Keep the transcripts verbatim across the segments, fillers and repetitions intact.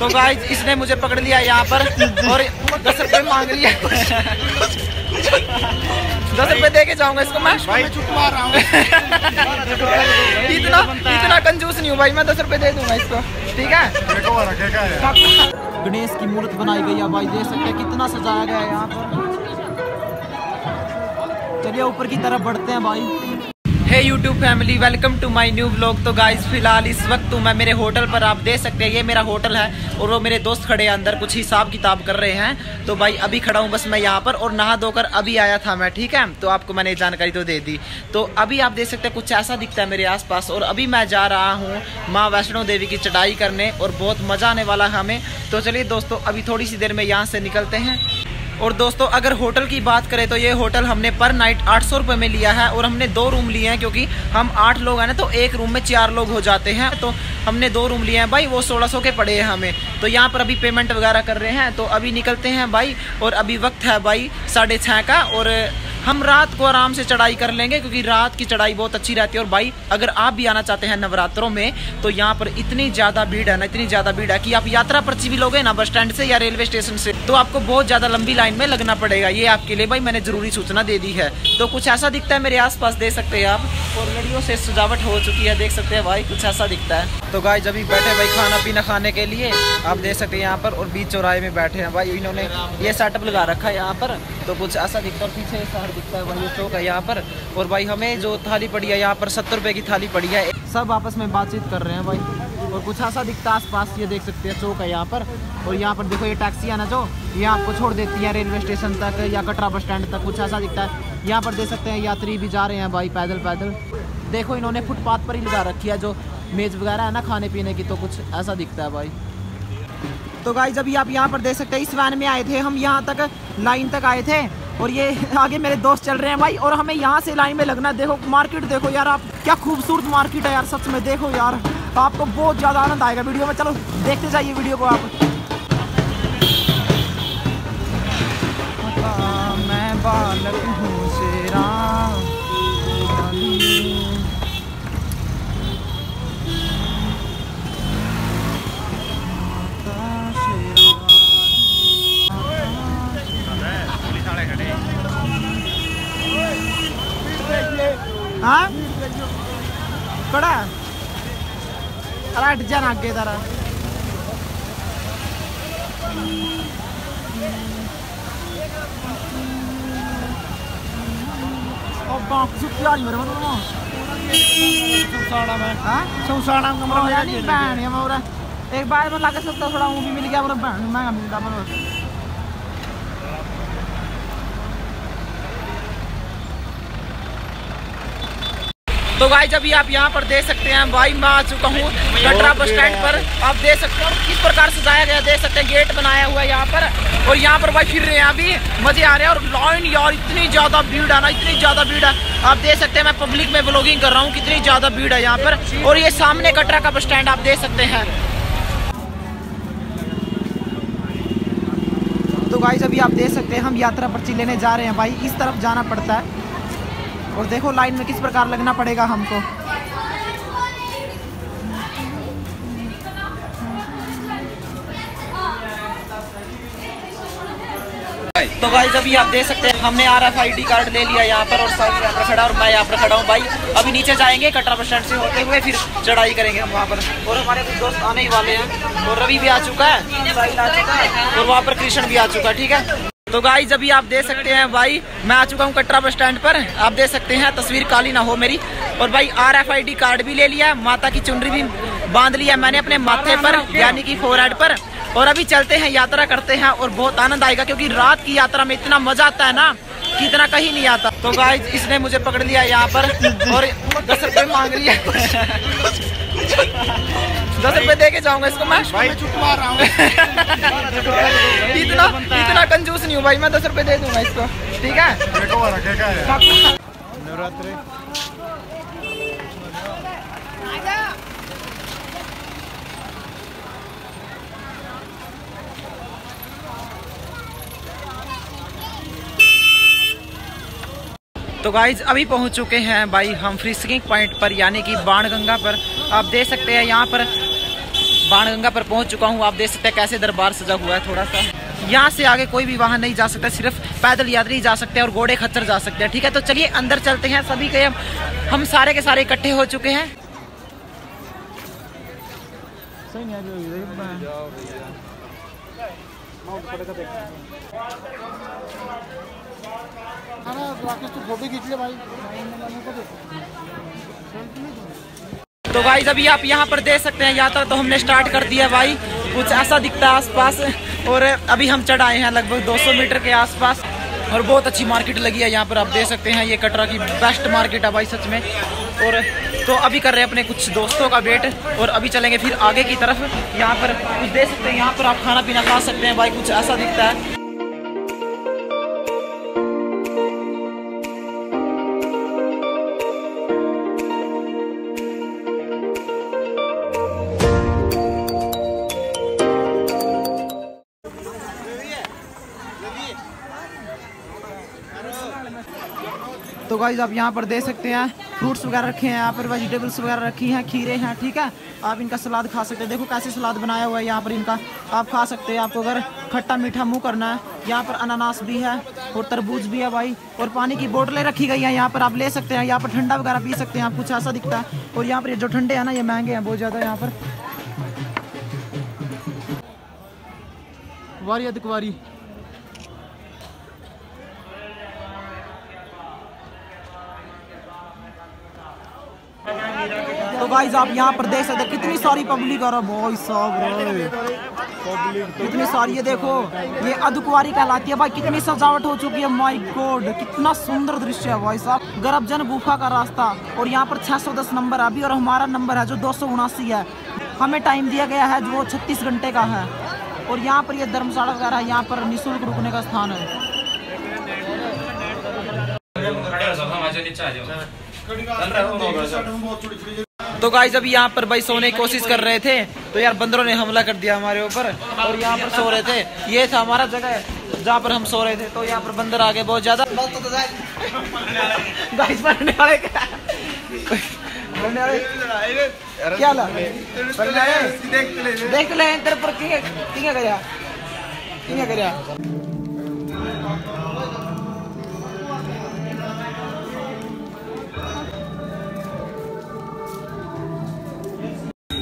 तो गाइस इसने मुझे पकड़ लिया यहाँ पर और दस रुपए मांग लिया। दस रुपए दे के जाऊंगा इसको मैं, भाई चुप मार रहा हूँ। इतना इतना कंजूस नहीं हूँ भाई मैं, दस रुपए दे दूंगा इसको, ठीक है। गणेश की मूर्त बनाई गई है भाई, देख सकते हैं कितना सजाया गया है यहाँ पर। चलिए ऊपर की तरफ बढ़ते हैं भाई। हे YouTube family, welcome to my new vlog. तो गाइस फिलहाल इस वक्त मैं मेरे होटल पर, आप देख सकते हैं ये मेरा होटल है और वो मेरे दोस्त खड़े हैं अंदर, कुछ हिसाब किताब कर रहे हैं। तो भाई अभी खड़ा हूँ बस मैं यहाँ पर, और नहा धोकर अभी आया था मैं, ठीक है। तो आपको मैंने जानकारी तो दे दी। तो अभी आप देख सकते हैं कुछ ऐसा दिखता है मेरे आसपास, और अभी मैं जा रहा हूँ माँ वैष्णो देवी की चढ़ाई करने और बहुत मज़ा आने वाला है हमें। तो चलिए दोस्तों अभी थोड़ी सी देर में यहाँ से निकलते हैं। और दोस्तों अगर होटल की बात करें तो ये होटल हमने पर नाइट आठ सौ रुपये में लिया है, और हमने दो रूम लिए हैं क्योंकि हम आठ लोग हैं ना, तो एक रूम में चार लोग हो जाते हैं, तो हमने दो रूम लिए हैं भाई। वो सोलह सौ के पड़े हैं हमें। तो यहाँ पर अभी पेमेंट वगैरह कर रहे हैं, तो अभी निकलते हैं भाई। और अभी वक्त है भाई साढ़े छः का, और हम रात को आराम से चढ़ाई कर लेंगे क्योंकि रात की चढ़ाई बहुत अच्छी रहती है। और भाई अगर आप भी आना चाहते हैं नवरात्रों में, तो यहाँ पर इतनी ज़्यादा भीड़ है ना, इतनी ज़्यादा भीड़ है कि आप यात्रा पर्ची भी लोगे ना बस स्टैंड से या रेलवे स्टेशन से, तो आपको बहुत ज़्यादा लंबी लाइन में लगना पड़ेगा। ये आपके लिए भाई मैंने ज़रूरी सूचना दे दी है। तो कुछ ऐसा दिखता है मेरे आसपास, देख सकते हैं आप, और लड़ियों से सजावट हो चुकी है, देख सकते हैं भाई कुछ ऐसा दिखता है। तो गाइस अभी बैठे भाई खाना पीना खाने के लिए, आप देख सकते हैं यहाँ पर, और बीच चौराहे में बैठे हैं भाई। इन्होंने ये सेटअप लगा रखा है यहाँ पर, तो कुछ ऐसा दिखता है। पीछे शहर दिखता है भाई, ये चौक है यहाँ पर। और भाई हमें जो थाली पड़ी है यहाँ पर सत्तर रुपये की थाली पड़ी है। सब आपस में बातचीत कर रहे हैं भाई, और कुछ ऐसा दिखता है आस पास, ये देख सकते हैं चौक है यहाँ पर। और यहाँ पर देखो ये टैक्सी है ना जो ये आपको छोड़ देती है रेलवे स्टेशन तक या कटरा बस स्टैंड तक, कुछ ऐसा दिखता है। यहाँ पर देख सकते हैं यात्री भी जा रहे हैं भाई पैदल पैदल। देखो इन्होंने फुटपाथ पर ही लगा रखी है जो मेज़ वगैरह है ना खाने पीने की, तो कुछ ऐसा दिखता है भाई। तो गाइस अभी आप यहाँ पर देख सकते हैं इस वैन में आए थे हम, यहाँ तक लाइन तक आए थे, और ये आगे मेरे दोस्त चल रहे हैं भाई, और हमें यहाँ से लाइन में लगना। देखो मार्केट देखो यार आप, क्या खूबसूरत मार्केट है यार सच में। देखो यार आपको बहुत ज़्यादा आनंद आएगा वीडियो में, चलो देखते जाइए वीडियो को आप। बालक हूँ शेरा, हाँ कड़ा हट जाना आगे तारा। एक बार में लाके सकता थोड़ा वो भी मिल गया, महंगा मिलता है। तो गाइस अभी आप यहाँ पर देख सकते हैं भाई मैं आ चुका हूँ कटरा बस स्टैंड पर। आप देख सकते हो किस प्रकार सजाया गया, देख सकते हैं गेट बनाया हुआ है यहाँ पर, और यहाँ पर भाई फिर रहे हैं अभी, मजे आ रहे हैं। और लाइन यार इतनी ज़्यादा भीड़ है ना, इतनी ज़्यादा भीड़ है। आप देख सकते हैं मैं पब्लिक में व्लॉगिंग कर रहा हूँ, कितनी ज़्यादा भीड़ है यहाँ पर। और ये सामने कटरा का बस स्टैंड आप देख सकते हैं। तो गाइस अभी आप देख सकते हैं हम यात्रा पर्ची लेने जा रहे हैं भाई, इस तरफ जाना पड़ता है। और देखो लाइन में किस प्रकार लगना पड़ेगा हमको। तो गाइस अभी आप देख सकते हैं हमने R F I D card ले लिया यहाँ पर, और साइड यहाँ पर खड़ा और मैं यहाँ पर खड़ा हूँ भाई। अभी नीचे जाएंगे कटरा बस स्टैंड से होते हुए, फिर चढ़ाई करेंगे हम वहाँ पर। और हमारे कुछ दोस्त आने ही वाले हैं, और रवि भी आ चुका है, साहिल आ चुका है, और वहाँ पर कृष्ण भी आ चुका है, ठीक है। तो गाइस अभी आप देख सकते हैं भाई मैं आ चुका हूँ कटरा बस स्टैंड पर, आप देख सकते हैं तस्वीर काली ना हो मेरी। और भाई R F I D card भी ले लिया है, माता की चुनरी भी बांध लिया मैंने अपने माथे पर यानी कि फोरहेड पर। और अभी चलते हैं यात्रा करते हैं, और बहुत आनंद आएगा क्योंकि रात की यात्रा में इतना मजा आता है ना कि इतना कहीं नहीं आता। तो गाइस इसने मुझे पकड़ लिया यहाँ पर और दस रुपये मांग लिया। दस रुपये दे के जाऊंगा इसको मैं, भाई चुप मार रहा हूँ। इतना इतना कंजूस नहीं हूँ भाई मैं, दस रुपये दे दूंगा इसको, ठीक है। नवरात्रि तो गाइज अभी पहुंच चुके हैं भाई हम फिशिंग पॉइंट पर यानी कि बाणगंगा पर। आप देख सकते हैं यहाँ पर बाणगंगा पर पहुंच चुका हूं। आप देख सकते हैं कैसे दरबार सजा हुआ है। थोड़ा सा यहाँ से आगे कोई भी वाहन नहीं जा सकता, सिर्फ पैदल यात्री जा सकते हैं और घोड़े खच्चर जा सकते हैं। ठीक है, तो चलिए अंदर चलते हैं। सभी के हम, हम सारे के सारे इकट्ठे हो चुके हैं। तो भाई अभी आप यहाँ पर देख सकते हैं यात्रा तो हमने स्टार्ट कर दिया भाई। कुछ ऐसा दिखता है आसपास, और अभी हम चढ़ आए हैं लगभग दो सौ मीटर के आसपास, और बहुत अच्छी मार्केट लगी है यहाँ पर। आप देख सकते हैं ये कटरा की बेस्ट मार्केट है भाई सच में। और तो अभी कर रहे हैं अपने कुछ दोस्तों का वेट, और अभी चलेंगे फिर आगे की तरफ। यहाँ पर कुछ देख सकते हैं, यहाँ पर आप खाना पीना खा सकते हैं भाई, कुछ ऐसा दिखता है। तो गाइज आप यहाँ पर देख सकते हैं फ्रूट्स वगैरह रखे हैं, यहाँ पर वेजिटेबल्स वगैरह रखी हैं, खीरे हैं। ठीक है, आप इनका सलाद खा सकते हैं। देखो कैसे सलाद बनाया हुआ है यहाँ पर इनका, आप खा सकते हैं। आपको अगर खट्टा मीठा मुंह करना है, यहाँ पर अनानास भी है और तरबूज भी है भाई, और पानी की बोतलें रखी गई हैं यहाँ पर, आप ले सकते हैं। यहाँ पर ठंडा वगैरह पी सकते हैं आप, कुछ ऐसा दिखता है। और यहाँ पर जो ठंडे हैं ना, ये महंगे हैं बहुत ज़्यादा यहाँ पर। वारी अदकवारी गाइस आप यहाँ पर देख सकते हैं कितनी सारी पब्लिक और भाई साहब कितनी सारी। ये देखो ये अदकुवारी कहलाती है भाई। कितनी सजावट हो चुकी है, माय गॉड कितना सुंदर दृश्य है भाई साहब। गर्भजन गुफा का रास्ता, और यहाँ पर छह सौ दस नंबर अभी, और हमारा नंबर है जो दो सौ उनासी है। हमें टाइम दिया गया है जो वो छत्तीस घंटे का है। और यहाँ पर ये धर्मशाला वगैरह है, यहाँ पर निःशुल्क रुकने का स्थान है। तो गाइस अभी यहाँ पर भाई सोने की कोशिश कर रहे थे, तो यार बंदरों ने हमला कर दिया हमारे ऊपर, और यहाँ पर सो रहे थे। ये था हमारा जगह जहाँ पर हम सो रहे थे, तो यहाँ पर बंदर आ गए बहुत ज्यादा। गाइस मरने वाले क्या मरने वाले क्या ला देख ले तेरे पर किया गया किया गया।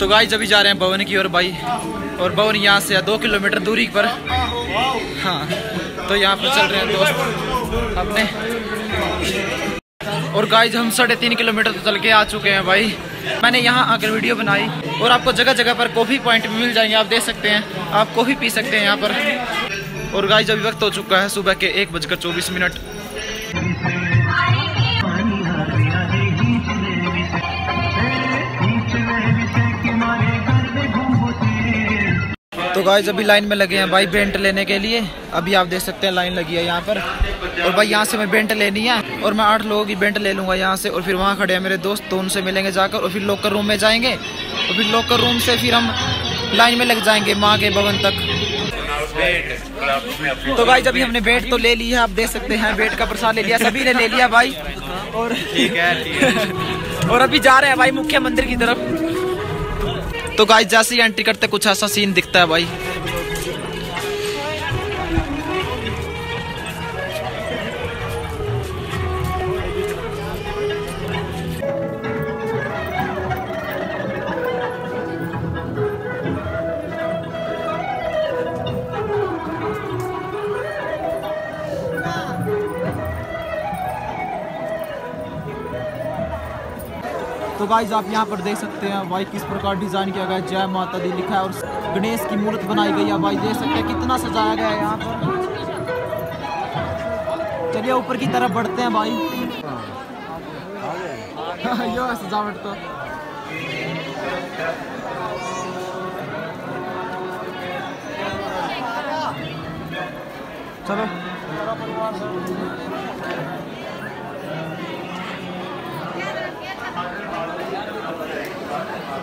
तो गाइस अभी जा रहे हैं भवन की ओर भाई, और भवन यहाँ से दो किलोमीटर दूरी पर। हाँ तो यहाँ पर चल रहे हैं दोस्त अपने। और गाइस हम साढ़े तीन किलोमीटर तो चल के आ चुके हैं भाई। मैंने यहाँ आकर वीडियो बनाई, और आपको जगह जगह पर कॉफ़ी पॉइंट भी मिल जाएंगे। आप देख सकते हैं, आप कॉफ़ी पी सकते हैं यहाँ पर। और गाइस अभी वक्त हो चुका है सुबह के एक बजकर चौबीस मिनट तो गाइस अभी लाइन में लगे हैं भाई बेंट लेने के लिए। अभी आप देख सकते हैं लाइन लगी है यहाँ पर, और भाई यहाँ से मैं बेंट लेनी है, और मैं आठ लोगों की बेंट ले लूँगा यहाँ से। और फिर वहाँ खड़े हैं मेरे दोस्त, तो उनसे मिलेंगे जाकर, और फिर लॉकर रूम में जाएंगे, और फिर लॉकर रूम से फिर हम लाइन में लग जाएंगे माँ के भवन तक। तो गाइस अभी हमने बेंट तो ले ली है, आप देख सकते हैं बेंट का प्रसाद ले लिया, सभी ने ले लिया भाई। और ठीक है, और अभी जा रहे हैं भाई मुख्य मंदिर की तरफ। तो गाइस जैसे ही एंट्री करते कुछ ऐसा सीन दिखता है भाई। तो गाइस आप यहाँ पर देख सकते हैं भाई किस प्रकार डिजाइन किया गया है, जय माता दी लिखा है, और गणेश की मूर्ति बनाई गई है भाई। देख सकते हैं कितना सजाया गया है यहाँ पर। चलिए ऊपर की तरफ बढ़ते हैं भाई। यो सजावट तो चलो।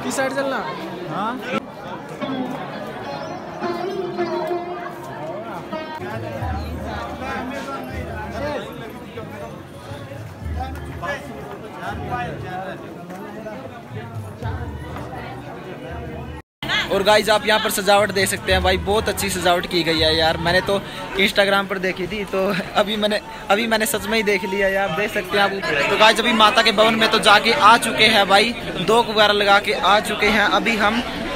किस साइड चलना? हाँ और और गाइज आप यहाँ पर सजावट देख सकते हैं भाई, बहुत अच्छी सजावट की गई है यार। मैंने तो इंस्टाग्राम पर देखी थी, तो अभी मैंने अभी मैंने सच में ही देख लिया यार, देख सकते हैं आप। तो गाइज अभी माता के भवन में तो जाके आ चुके हैं भाई, दो गुब्बारा लगा के आ चुके हैं। अभी हम